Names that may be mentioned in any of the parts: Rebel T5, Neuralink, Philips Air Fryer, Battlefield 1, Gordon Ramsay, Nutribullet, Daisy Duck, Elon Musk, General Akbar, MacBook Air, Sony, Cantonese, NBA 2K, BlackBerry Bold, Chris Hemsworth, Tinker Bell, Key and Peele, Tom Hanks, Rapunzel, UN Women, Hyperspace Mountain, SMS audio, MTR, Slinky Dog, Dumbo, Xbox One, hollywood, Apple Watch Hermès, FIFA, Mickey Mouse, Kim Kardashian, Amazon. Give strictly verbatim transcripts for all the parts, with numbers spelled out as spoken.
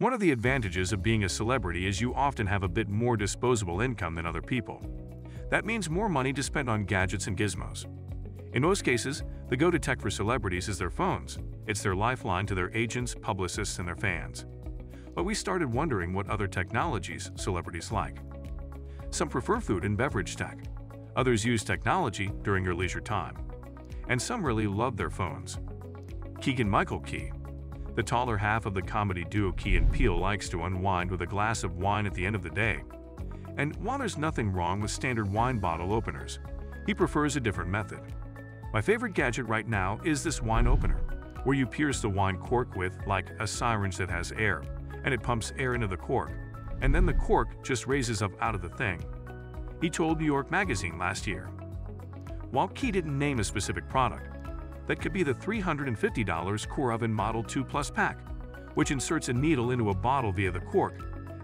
One of the advantages of being a celebrity is you often have a bit more disposable income than other people. That means more money to spend on gadgets and gizmos. In most cases, the go-to tech for celebrities is their phones. It's their lifeline to their agents, publicists, and their fans. But we started wondering what other technologies celebrities like. Some prefer food and beverage tech. Others use technology during their leisure time. And some really love their phones. Keegan-Michael Key. The taller half of the comedy duo Key and Peele likes to unwind with a glass of wine at the end of the day. And while there's nothing wrong with standard wine bottle openers, he prefers a different method. My favorite gadget right now is this wine opener, where you pierce the wine cork with, like, a syringe that has air, and it pumps air into the cork, and then the cork just raises up out of the thing. He told New York Magazine last year. While Key didn't name a specific product, that could be the three hundred fifty dollar Coravin Model two Plus Pack, which inserts a needle into a bottle via the cork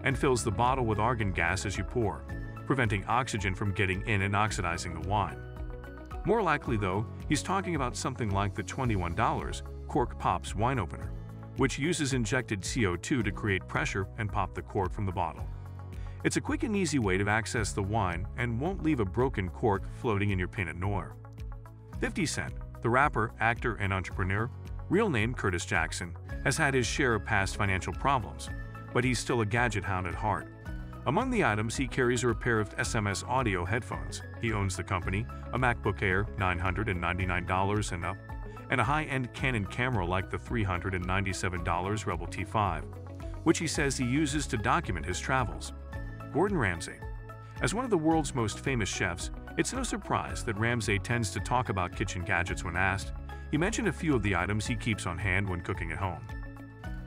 and fills the bottle with argon gas as you pour, preventing oxygen from getting in and oxidizing the wine. More likely, though, he's talking about something like the twenty-one dollar Cork Pops Wine Opener, which uses injected C O two to create pressure and pop the cork from the bottle. It's a quick and easy way to access the wine and won't leave a broken cork floating in your Pinot Noir. fifty cent, the rapper, actor, and entrepreneur, real name Curtis Jackson, has had his share of past financial problems, but he's still a gadget hound at heart. Among the items he carries are a pair of S M S audio headphones. He owns the company, a MacBook Air, nine hundred ninety-nine dollars and up, and a high-end Canon camera like the three hundred ninety-seven dollar Rebel T five, which he says he uses to document his travels. Gordon Ramsay. As one of the world's most famous chefs, it's no surprise that Ramsay tends to talk about kitchen gadgets when asked. He mentioned a few of the items he keeps on hand when cooking at home.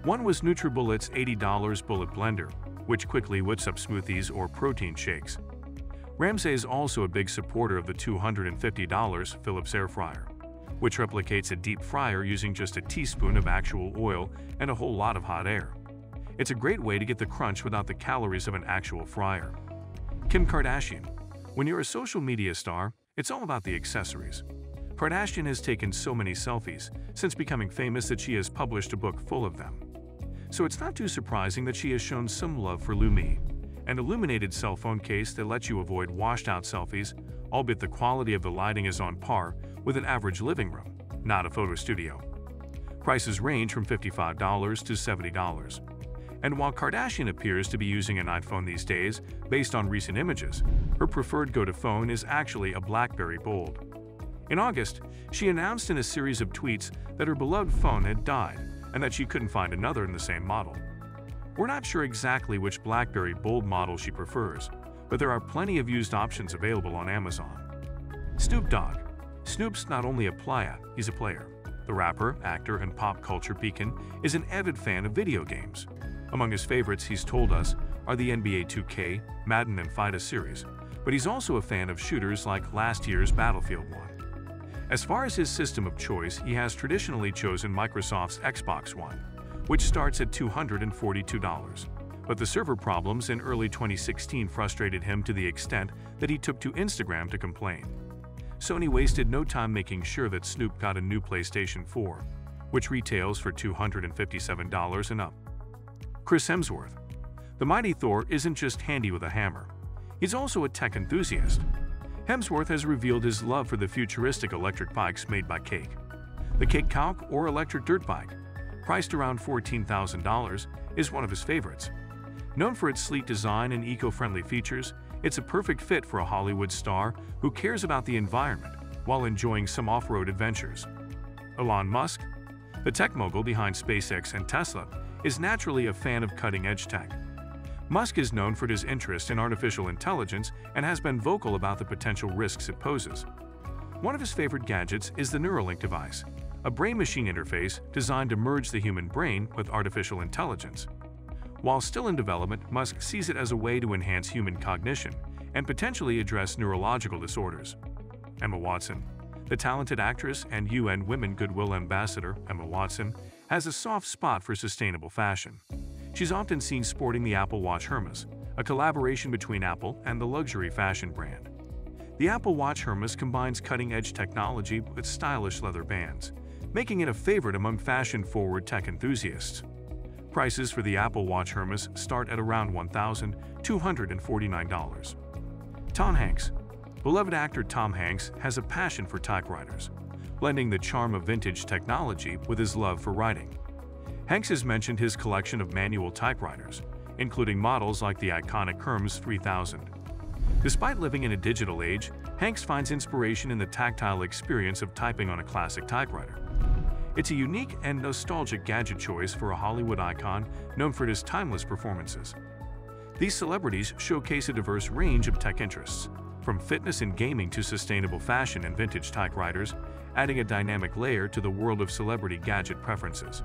One was Nutribullet's eighty dollar bullet blender, which quickly whips up smoothies or protein shakes. Ramsay is also a big supporter of the two hundred fifty dollar Philips Air Fryer, which replicates a deep fryer using just a teaspoon of actual oil and a whole lot of hot air. It's a great way to get the crunch without the calories of an actual fryer. Kim Kardashian. When you're a social media star, it's all about the accessories. Kardashian has taken so many selfies since becoming famous that she has published a book full of them. So it's not too surprising that she has shown some love for Lumi, an illuminated cell phone case that lets you avoid washed-out selfies, albeit the quality of the lighting is on par with an average living room, not a photo studio. Prices range from fifty-five dollars to seventy dollars. And while Kardashian appears to be using an iPhone these days, based on recent images, her preferred go-to phone is actually a BlackBerry Bold. In August, she announced in a series of tweets that her beloved phone had died and that she couldn't find another in the same model. We're not sure exactly which BlackBerry Bold model she prefers, but there are plenty of used options available on Amazon. Snoop Dogg. Snoop's not only a playa, he's a player. The rapper, actor, and pop culture beacon is an avid fan of video games. Among his favorites, he's told us, are the N B A two K, Madden, and FIFA series, but he's also a fan of shooters like last year's Battlefield one. As far as his system of choice, he has traditionally chosen Microsoft's Xbox One, which starts at two hundred forty-two dollars. But the server problems in early twenty sixteen frustrated him to the extent that he took to Instagram to complain. Sony wasted no time making sure that Snoop got a new PlayStation four, which retails for two hundred fifty-seven dollars and up. Chris Hemsworth. The mighty Thor isn't just handy with a hammer. He's also a tech enthusiast. Hemsworth has revealed his love for the futuristic electric bikes made by Cake. The Cake Calc, or electric dirt bike, priced around fourteen thousand dollars, is one of his favorites. Known for its sleek design and eco-friendly features, it's a perfect fit for a Hollywood star who cares about the environment while enjoying some off-road adventures. Elon Musk. The tech mogul behind SpaceX and Tesla is naturally a fan of cutting-edge tech. Musk is known for his interest in artificial intelligence and has been vocal about the potential risks it poses. One of his favorite gadgets is the Neuralink device, a brain-machine interface designed to merge the human brain with artificial intelligence. While still in development, Musk sees it as a way to enhance human cognition and potentially address neurological disorders. Emma Watson. The talented actress and U N Women Goodwill Ambassador, Emma Watson, has a soft spot for sustainable fashion. She's often seen sporting the Apple Watch Hermès, a collaboration between Apple and the luxury fashion brand. The Apple Watch Hermès combines cutting-edge technology with stylish leather bands, making it a favorite among fashion-forward tech enthusiasts. Prices for the Apple Watch Hermès start at around one thousand two hundred forty-nine dollars. Tom Hanks. Beloved actor Tom Hanks has a passion for typewriters, blending the charm of vintage technology with his love for writing. Hanks has mentioned his collection of manual typewriters, including models like the iconic Hermès three thousand. Despite living in a digital age, Hanks finds inspiration in the tactile experience of typing on a classic typewriter. It's a unique and nostalgic gadget choice for a Hollywood icon known for his timeless performances. These celebrities showcase a diverse range of tech interests, from fitness and gaming to sustainable fashion and vintage typewriters, adding a dynamic layer to the world of celebrity gadget preferences.